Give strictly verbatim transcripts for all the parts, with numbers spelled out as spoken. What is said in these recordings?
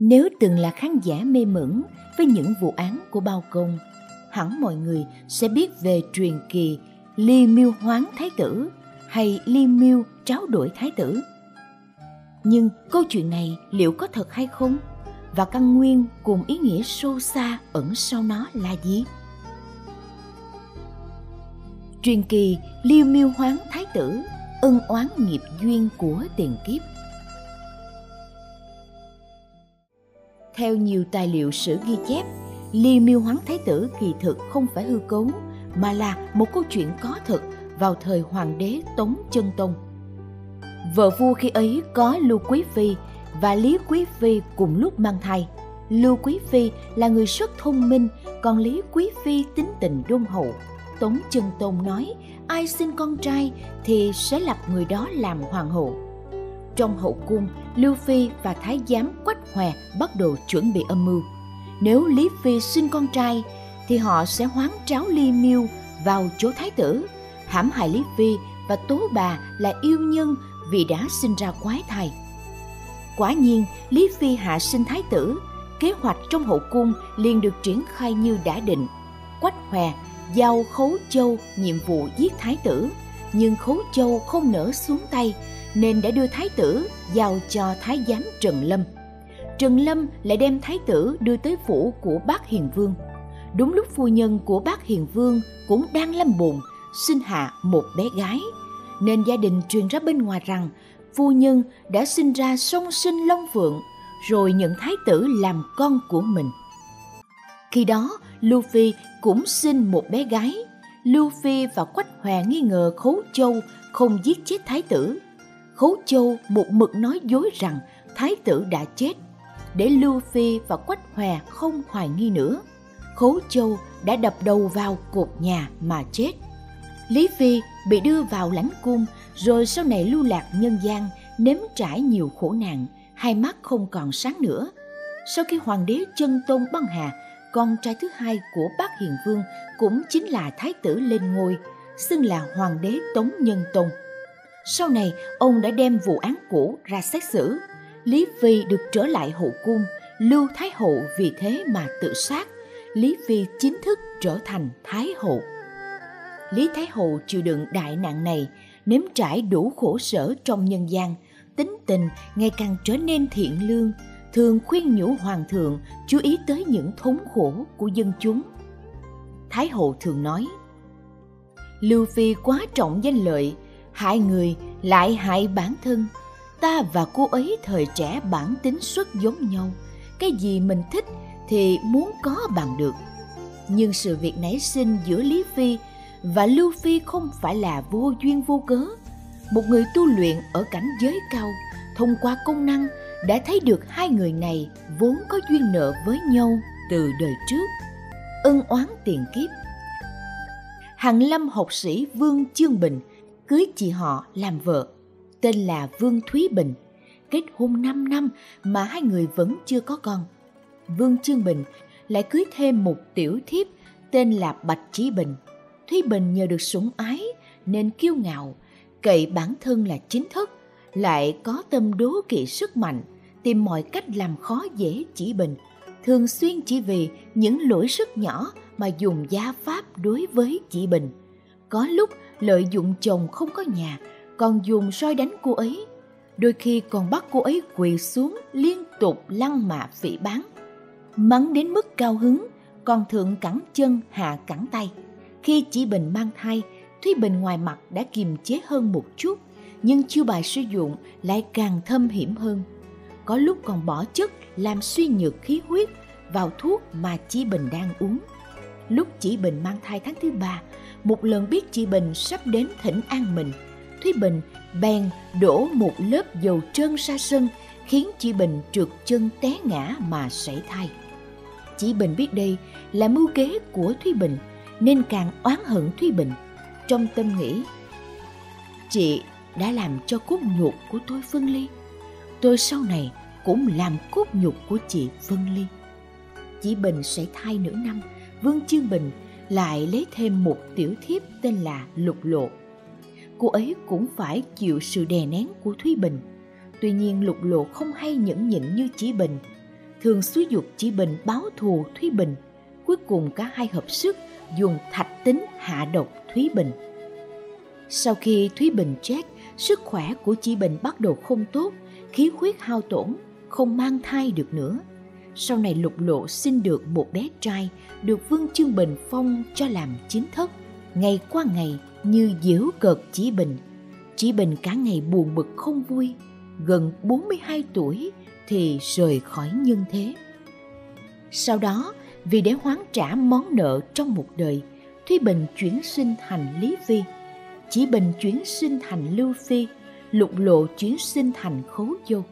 Nếu từng là khán giả mê mẩn với những vụ án của Bao Công, hẳn mọi người sẽ biết về truyền kỳ Ly Miêu Hoán Thái Tử hay Ly Miêu Tráo Đổi Thái Tử. Nhưng câu chuyện này liệu có thật hay không? Và căn nguyên cùng ý nghĩa sâu xa ẩn sau nó là gì? Truyền kỳ Ly Miêu Hoán Thái Tử, ân oán nghiệp duyên của tiền kiếp. Theo nhiều tài liệu sử ghi chép, Ly Miêu Hoán Thái Tử kỳ thực không phải hư cấu, mà là một câu chuyện có thật vào thời hoàng đế Tống Chân Tông. Vợ vua khi ấy có Lưu Quý Phi và Lý Quý Phi cùng lúc mang thai. Lưu Quý Phi là người rất thông minh, còn Lý Quý Phi tính tình đôn hậu. Tống Chân Tông nói, ai sinh con trai thì sẽ lập người đó làm hoàng hậu. Trong hậu cung, Lưu Phi và thái giám Quách Hòe bắt đầu chuẩn bị âm mưu. Nếu Lý Phi sinh con trai, thì họ sẽ hoán tráo Ly Miêu vào chỗ thái tử, hãm hại Lý Phi và tố bà là yêu nhân vì đã sinh ra quái thai. Quả nhiên, Lý Phi hạ sinh thái tử, kế hoạch trong hậu cung liền được triển khai như đã định. Quách Hòe giao Khấu Châu nhiệm vụ giết thái tử, nhưng Khấu Châu không nỡ xuống tay, nên đã đưa thái tử giao cho thái giám Trần Lâm. Trần Lâm lại đem thái tử đưa tới phủ của Bát Hiền Vương. Đúng lúc phu nhân của Bát Hiền Vương cũng đang lâm bồn, sinh hạ một bé gái, nên gia đình truyền ra bên ngoài rằng phu nhân đã sinh ra song sinh Long Phượng, rồi nhận thái tử làm con của mình. Khi đó, Lưu Phi cũng sinh một bé gái. Lưu Phi và Quách Hòe nghi ngờ Khấu Châu không giết chết thái tử. Khấu Châu một mực nói dối rằng thái tử đã chết, để Lưu Phi và Quách Hòe không hoài nghi nữa. Khấu Châu đã đập đầu vào cột nhà mà chết. Lý Phi bị đưa vào lãnh cung, rồi sau này lưu lạc nhân gian, nếm trải nhiều khổ nạn, hai mắt không còn sáng nữa. Sau khi hoàng đế Chân Tông băng hà, con trai thứ hai của Bát Hiền Vương cũng chính là thái tử lên ngôi, xưng là hoàng đế Tống Nhân Tông. Sau này, ông đã đem vụ án cũ ra xét xử. Lý Phi được trở lại hậu cung, Lưu Thái Hậu vì thế mà tự sát. Lý Phi chính thức trở thành Thái Hậu. Lý Thái Hậu chịu đựng đại nạn này, nếm trải đủ khổ sở trong nhân gian, tính tình ngày càng trở nên thiện lương, thường khuyên nhủ hoàng thượng chú ý tới những thống khổ của dân chúng. Thái Hậu thường nói, Lưu Phi quá trọng danh lợi, hại người lại hại bản thân. Ta và cô ấy thời trẻ bản tính rất giống nhau, cái gì mình thích thì muốn có bằng được. Nhưng sự việc nảy sinh giữa Lý Phi và Lưu Phi không phải là vô duyên vô cớ. Một người tu luyện ở cảnh giới cao, thông qua công năng đã thấy được hai người này vốn có duyên nợ với nhau từ đời trước, ân oán tiền kiếp. Hàn Lâm học sĩ Vương Trương Bình cưới chị họ làm vợ, tên là Vương Thúy Bình. Kết hôn năm năm mà hai người vẫn chưa có con. Vương Trương Bình lại cưới thêm một tiểu thiếp tên là Bạch Chí Bình. Thúy Bình nhờ được sủng ái nên kiêu ngạo, cậy bản thân là chính thức, lại có tâm đố kỵ sức mạnh, tìm mọi cách làm khó dễ chị Bình, thường xuyên chỉ vì những lỗi rất nhỏ mà dùng gia pháp đối với chị Bình. Có lúc lợi dụng chồng không có nhà, còn dùng roi đánh cô ấy, đôi khi còn bắt cô ấy quỳ xuống liên tục lăng mạ phỉ báng, mắng đến mức cao hứng, còn thượng cẳng chân hạ cẳng tay. Khi chị Bình mang thai, Thúy Bình ngoài mặt đã kiềm chế hơn một chút, nhưng chiêu bài sử dụng lại càng thâm hiểm hơn. Có lúc còn bỏ chất làm suy nhược khí huyết vào thuốc mà chị Bình đang uống. Lúc chị Bình mang thai tháng thứ ba, một lần biết chị Bình sắp đến thỉnh an mình, Thúy Bình bèn đổ một lớp dầu trơn ra sân, khiến chị Bình trượt chân té ngã mà sảy thai. Chị Bình biết đây là mưu kế của Thúy Bình, nên càng oán hận Thúy Bình. Trong tâm nghĩ, chị đã làm cho cốt nhục của tôi phân ly, tôi sau này cũng làm cốt nhục của chị phân ly. Chị Bình sảy thai nửa năm, Vương Chương Bình lại lấy thêm một tiểu thiếp tên là Lục Lộ. Cô ấy cũng phải chịu sự đè nén của Thúy Bình. Tuy nhiên Lục Lộ không hay nhẫn nhịn như Chí Bình. thường xúi giục Chí Bình báo thù Thúy Bình. Cuối cùng cả hai hợp sức dùng thạch tính hạ độc Thúy Bình. Sau khi Thúy Bình chết, sức khỏe của Chí Bình bắt đầu không tốt, khí huyết hao tổn, không mang thai được nữa. Sau này Lục Lộ sinh được một bé trai, được Vương Trương Bình phong cho làm chính thất. Ngày qua ngày như giễu cợt Chí Bình. Chí Bình cả ngày buồn bực không vui, gần bốn mươi hai tuổi thì rời khỏi nhân thế. Sau đó, vì để hoán trả món nợ trong một đời, Thúy Bình chuyển sinh thành Lý Phi, Chí Bình chuyển sinh thành Lưu Phi, Lục Lộ chuyển sinh thành Khấu Châu.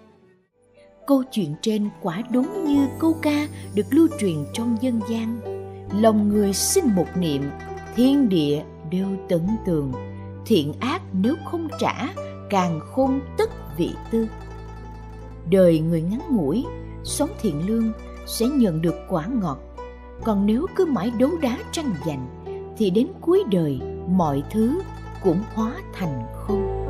Câu chuyện trên quả đúng như câu ca được lưu truyền trong dân gian: lòng người sinh một niệm, thiên địa đều tận tường, thiện ác nếu không trả, càng khôn tất vị tư. Đời người ngắn ngủi, sống thiện lương sẽ nhận được quả ngọt, còn nếu cứ mãi đấu đá tranh giành thì đến cuối đời mọi thứ cũng hóa thành không.